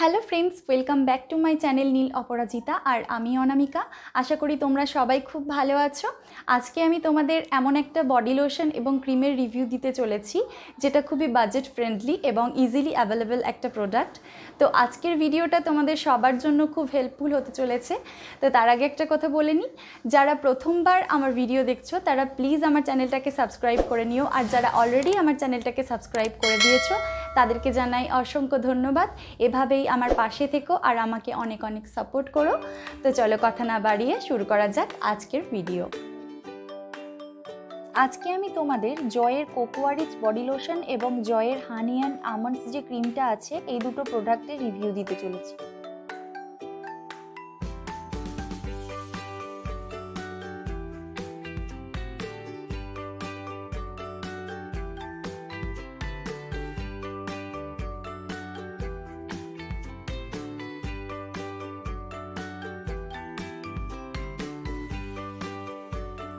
Hello friends welcome back to my channel Neel Aparajita और आमी अनामिका। आशा करी तोमरा सबाई खूब भालो आछो। आज के आमी तोमादेर एमन एकटा बडी लोशन एबं क्रीमेर रिव्यू दीते चलेछि जेटा खूबी बजेट फ्रेंडलि एबं इजिली अवेलेबल एकटा प्रोडक्ट। तो आजकेर भिडियोटा तोमादेर सबार जोन्नो खूब हेल्पफुल होते चलेछे। तो तार आगे एकटा कथा बोले नि, जारा प्रथमबार आमार भिडियो देखछो तारा प्लिज आमार चैनलटाके सबस्क्राइब करे निओ और जारा अलरेडी आमार चैनलटाके सबस्क्राइब करे दिएछो तादेरके जानाई असंख्य धन्यवाद। एभाबेई आमार पाशे थेको और आमाके अनेक अनेक सपोर्ट करो। तो चलो कथा ना बाड़िए शुरू करा जाक आजकेर भिडियो। आजके आमी तोमादेर जयेर कोकोआ रिच बडी लोशन एवं जयेर हानी एंड आमंड्स जे क्रीमटा आछे एई दुटो प्रोडक्टेर रिव्यू दिते चलेछि।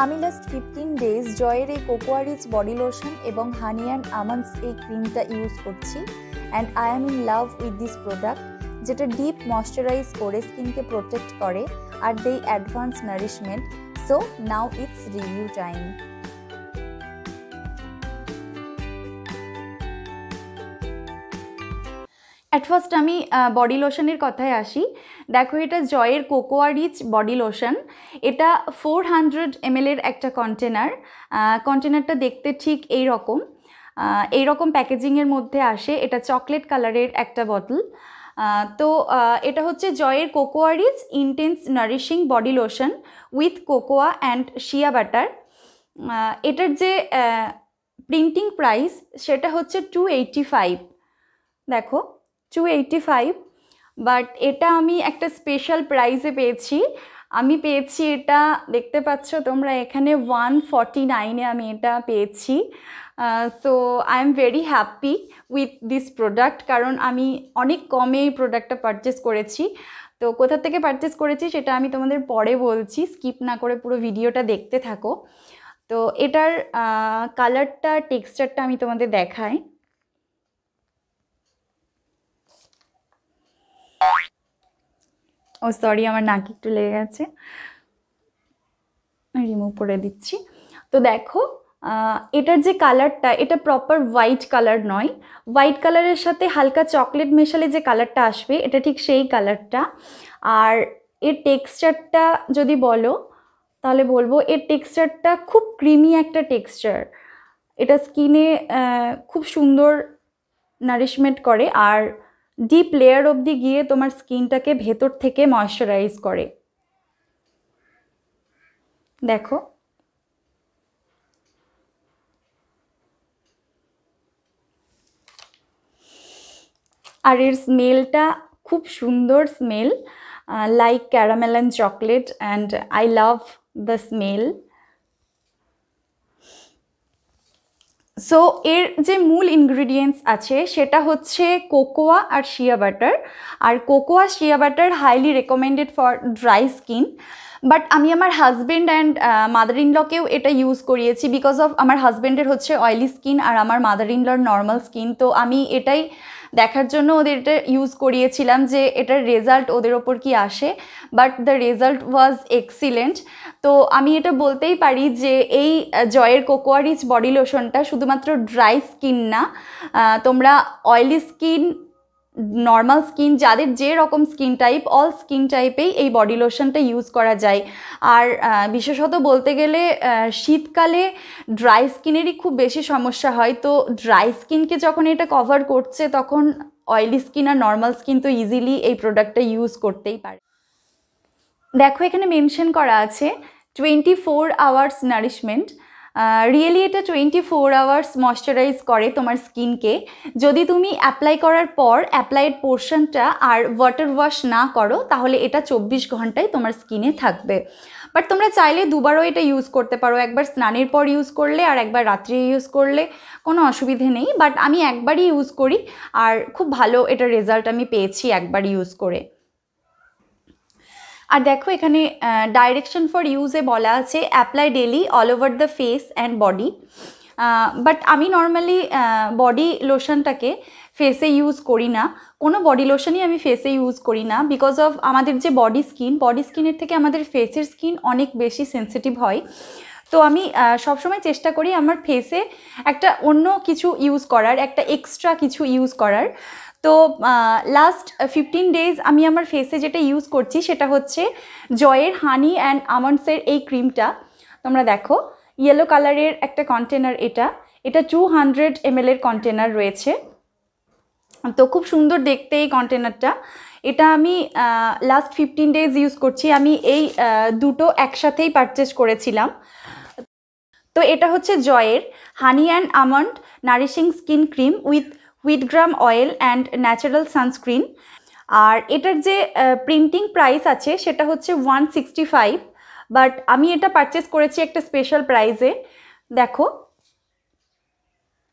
आमी लास्ट 15 डेज जयेर ए कोकोआ रिच बडी लोशन एवं हानी एंड आमंड्स ए क्रीमटा यूज करछि and I am in love with this product जेटा डीप मॉइस्चराइज करे स्किन के प्रोटेक्ट करे और दे advance nourishment. So now it's review time. At first आमी बडी लोशनेर कथाय आसि। देखो ये जयेर कोकोआ रिच बडी लोशन, एटा 400 ml एर एक कंटेनारटा देखते ठीक एई रकम पैकेजिंगेर मध्य आसे। एटा चकलेट कलरेर एक बोतल। तो एटा होच्छे जयेर cocoa rich intense nourishing body lotion with cocoa and shea butter. एटार जे प्रिंटिंग प्राइस सेटा होच्छे 285। देखो 285 बाट एटा आमी एक स्पेशल प्राइजे पेयेछि। आमी पेयेछि एटा देखते पाच्छो तोमरा एखाने 149 ए आमी एटा पेयेछि। So I am very happy with this product कारण आमी अनेक कमे प्रोडक्टटा पार्चेस करेछि। तो कोथा थेके पार्चेस करेछि सेटा आमी तोमादेर परे बोलछि, स्किप ना करे पुरो भिडियोटा देखते थाको। तो एटार कलरटा टेक्सचारटा आमी तोमादेर देखाई। ओ सॉरी आमार नाक एकटू लेगे गेछे, रिमूव करे दिच्छी। तो देखो एटार जे कलरटा एटा प्रपार व्हाइट कलर नय, व्हाइट कलरेर साथे हालका चकलेट मेशाले जे कलरटा आसबे एटा ठीक सेई कलरटा। आर एर टेक्सचारटा जोदि बोलो ताहले बोलबो एर टेक्सचारटा खूब क्रीमी एकटा टेक्सचार। एटा स्किने खूब सुंदर नारिशमेंट करे आर डीप लेयर अब्दि गिये तोमार स्किनटाके भेतर थेके मॉइश्चराइज करे। देखो आर एर स्मेलटा खूब सुंदर smell, like caramel and chocolate and I love the smell. सो एर जे मूल इनग्रेडिएंट्स आछे सेटा होच्छे कोकोआ और शिया बाटार। और cocoa shea butter highly recommended for dry skin, but आमी आमार हजबैंड एंड मादार इन लकेओ एटा यूज करिएछि बिकज अफ आमार हजबैंडेर होच्छे अयेलि स्किन और आमार मादार इन लर नर्माल स्किन। तो आमी एटाई देखार जोन्नो ओदेर एटा यूज करिएछिलाम जे एटार रेजाल्ट ओदेर ओपर कि आसे, बाट द रेजाल्ट वाज एक्सिलेंट। तो आमी एटा बोलतेई पारी जे एई जयेर कोकोआ रिच बडी लोशनटा शुधुमात्र ड्राई स्किन ना, तोमरा अयेलि स्किन नॉर्मल स्किन जादेर जे रकम स्किन टाइप अल स्किन टाइपेई बडी लोशनटा यूज करा जाए। और विशेषत बोलते गेले शीतकाले ड्राई स्किनेरई खूब बेशी समस्या हय। तो ड्राई स्किनके जखन एटा कवर करछे तखन अयेलि स्किन आर नॉर्मल स्किन तो इजिली एई प्रोडक्टटा यूज करतेई पारे। देखो एखाने मेनशन करा आछे 24 आवार्स नारिशमेंट। रियलि एटा 24 आवार्स मॉइस्चराइज करे तोमार स्किन के। जोदि तुमी अप्लाई करार पर अप्लाइड पोर्शनटा आर वाटर वाश ना करो ताहले एटा 24 घंटाई तोमार स्किने थाकबे। बाट तोमरा चाइले दुबारो एटा यूज करते पारो, एकबार स्नानेर पर यूज करले और एकबार रात्रि यूज करले कोनो असुविधा नेई। बाट आमी एकबारई यूज करी और खूब भालो एटा रेजाल्ट आमी पेयेछि एकबार यूज करे। और देखो एखाने डायरेक्शन फर यूजे बला आछे apply daily all over the face and body. But आमी नर्माली बडी लोशनटाके फेसे यूज करी ना, कोनो बडी लोशनই आमी फेसे यूज करी ना, बिकज अफ आमादेर जे बडी स्किनेर थेके आमादेर फेसेर स्किन अनेक बेशी सेंसिटिव हय। तो आमी सब समय चेष्टा करी आमार फेसे एकटा अन्य किछु यूज करार, एकटा एक्सट्रा किछु यूज करार। तो लास्ट 15 डेज आमी आमार फेसे जेटा यूज करछि सेटा होच्छे जयेर हानी एंड आमंडसের এই ক্রিমটা। তোমরা দেখো ইয়েলো কালারের একটা কন্টেনার, এটা এটা 200 ml এর কন্টেনার রয়েছে। তো খুব সুন্দর দেখতে এই কন্টেনারটা। এটা আমি লাস্ট 15 ডেজ ইউজ করছি। আমি এই দুটো একসাথেই পারচেজ করেছিলাম। তো এটা হচ্ছে জয়ের honey and almond nourishing skin cream with wheat germ oil and natural sunscreen. আর এটার যে প্রিন্টিং প্রাইস আছে সেটা হচ্ছে 165, बाट आमी एटा पार्चेस करेছি एक स्पेशल प्राइजे। देखो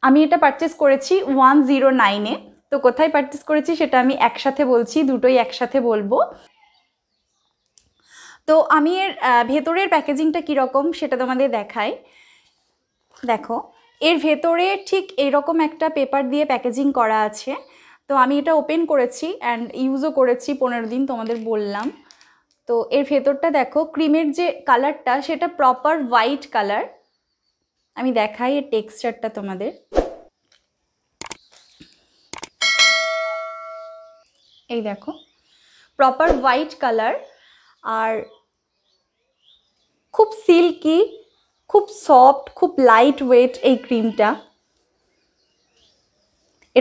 आमी एटा पार्चेस करेছি 109 ए। तो कोथाय पार्चेस करेছি সেটা আমি একসাথে বলছি, দুটোই একসাথে বলবো। তো আমি এর ভেতরের প্যাকেজিংটা কি রকম সেটা তোমাদের দেখাই। দেখো এর ভেতরে ঠিক এই রকম একটা পেপার দিয়ে প্যাকেজিং করা আছে। তো আমি এটা ওপেন করেছি এন্ড ইউজও করেছি 15 দিন তোমাদের বললাম। तो एर भेतरटा देखो क्रीमेर जे कलरटा सेटा प्रपार व्हाइट कलर। आमी देखाई एर टेक्सचारटा तोमादेर, एई देखो प्रपार व्हाइट कलर और खूब सिल्की, खूब सफ्ट, खूब लाइट वेट एई क्रीमटा।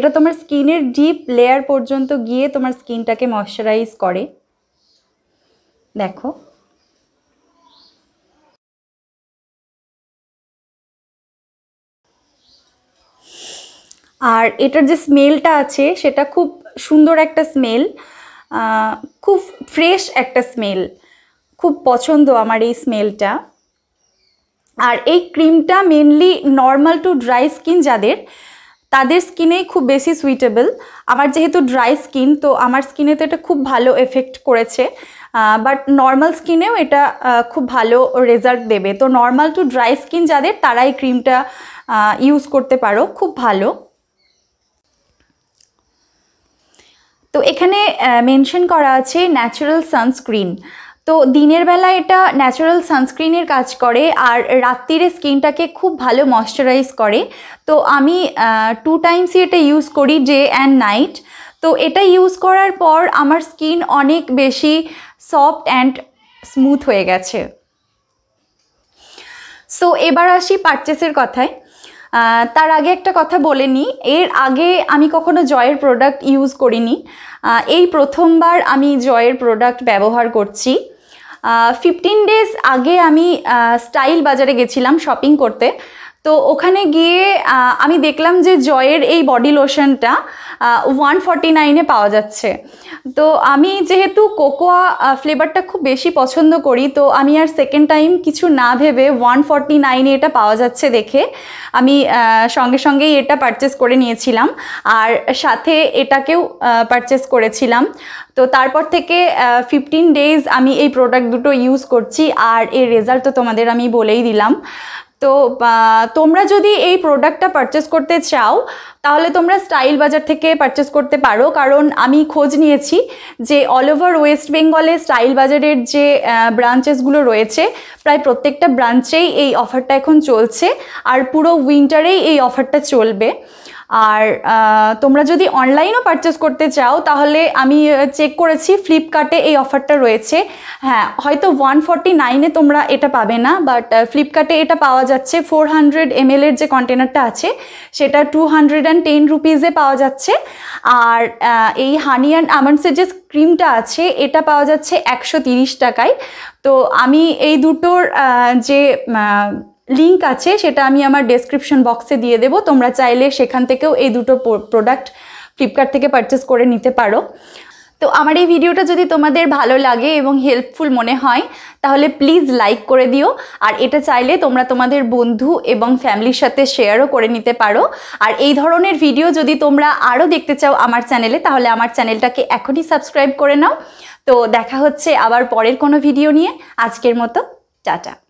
एटा तोमार स्किनेर डीप लेयार पर्यन्त गिये तोमार स्किनटाके मयश्चाराइज करे। देखो और एटार जो स्मेलटा आछे सेटा खूब सुंदर एक स्मेल, खूब फ्रेश एक स्मेल, खूब पसंद आमार एई स्मेलटा। और एई क्रीमटा mainly normal to dry skin जादेर तादेर स्किने खूब बेशी सुइटेबल। आमार जेहेतु ड्राई स्किन तो आमार स्किने तो एटा खूब भालो एफेक्ट करेछे, बाट नर्माल स्किनेও এটা খুব ভালো রেজাল্ট দেবে। তো নর্মাল টু ড্রাই স্কিন যাদের তারা এই ক্রিমটা ইউজ করতে পারো, খুব ভালো। তো এখানে মেনশন করা আছে ন্যাচারাল সানস্ক্রিন। তো দিনের বেলা এটা ন্যাচারাল সানস্ক্রিনের কাজ করে আর রাত্রিরে স্কিনটাকে খুব ভালো ময়শ্চারাইজ করে। তো আমি 2 times এটা ইউজ করি, ডে অ্যান্ড নাইট। তো এটা ইউজ করার পর আমার স্কিন অনেক বেশি সফট অ্যান্ড স্মুথ হয়ে গেছে। সো এবার আসি পারচেসের কথায়। তার আগে একটা কথা বলে নিই, এর আগে আমি কখনো জয়ের প্রোডাক্ট ইউজ করিনি। এই প্রথমবার আমি জয়ের প্রোডাক্ট ব্যবহার করছি। 15 days আগে আমি স্টাইল বাজারে গেছিলাম শপিং করতে। তো ওখানে গিয়ে আমি দেখলাম যে জয়ের এই বডি লোশনটা 149 এ পাওয়া যাচ্ছে। তো আমি যেহেতু কোকোয়া ফ্লেভারটা খুব বেশি পছন্দ করি, তো আমি আর সেকেন্ড টাইম কিছু না ভেবে 149 এ এটা পাওয়া যাচ্ছে দেখে আমি সঙ্গে সঙ্গেই এটা পারচেস করে নিয়েছিলাম আর সাথে এটাকেও পারচেস করেছিলাম। তো তারপর থেকে 15 days আমি এই প্রোডাক্ট দুটো ইউজ করছি আর এর রেজাল্ট তো তোমাদের আমি বলেই দিলাম। তো তোমরা যদি এই প্রোডাক্টটা পারচেস করতে চাও তাহলে তোমরা স্টাইল বাজার থেকে পারচেস করতে পারো, কারণ আমি খোঁজ নিয়েছি যে অল ওভার ওয়েস্ট বেঙ্গলে স্টাইল বাজারের যে ব্রাঞ্চেসগুলো রয়েছে প্রায় প্রত্যেকটা ব্রাঞ্চেই এই অফারটা এখন চলছে আর পুরো উইন্টারেই এই অফারটা চলবে। আর তোমরা যদি অনলাইনও পারচেস করতে চাও তাহলে আমি চেক করেছি ফ্লিপকার্টে এই অফারটা রয়েছে। হ্যাঁ, হয়তো 149 এ তোমরা এটা পাবে না, বাট ফ্লিপকার্টে এটা পাওয়া যাচ্ছে। 400 ml এর যে কন্টেনারটা আছে সেটা 210 rupees এ পাওয়া যাচ্ছে। আর এই হানি অ্যান্ড আমন্ডসের যে ক্রিমটা আছে এটা পাওয়া যাচ্ছে 130 টাকায়। তো আমি এই দুটোর যে লিংক আছে সেটা আমি আমার ডেসক্রিপশন বক্সে দিয়ে দেব, তোমরা চাইলে সেখান থেকেও এই দুটো প্রোডাক্ট ফ্লিপকার্ট থেকে পারচেস করে নিতে পারো। তো আমার এই ভিডিওটা যদি তোমাদের ভালো লাগে এবং হেল্পফুল মনে হয় তাহলে প্লিজ লাইক করে দিও আর এটা চাইলে তোমরা তোমাদের বন্ধু এবং ফ্যামিলির সাথে শেয়ারও করে নিতে পারো। আর এই ধরনের ভিডিও যদি তোমরা আরও দেখতে চাও আমার চ্যানেলে তাহলে আমার চ্যানেলটাকে এখনই সাবস্ক্রাইব করে নাও। তো দেখা হচ্ছে আবার পরের কোনো ভিডিও নিয়ে। আজকের মতো টাটা।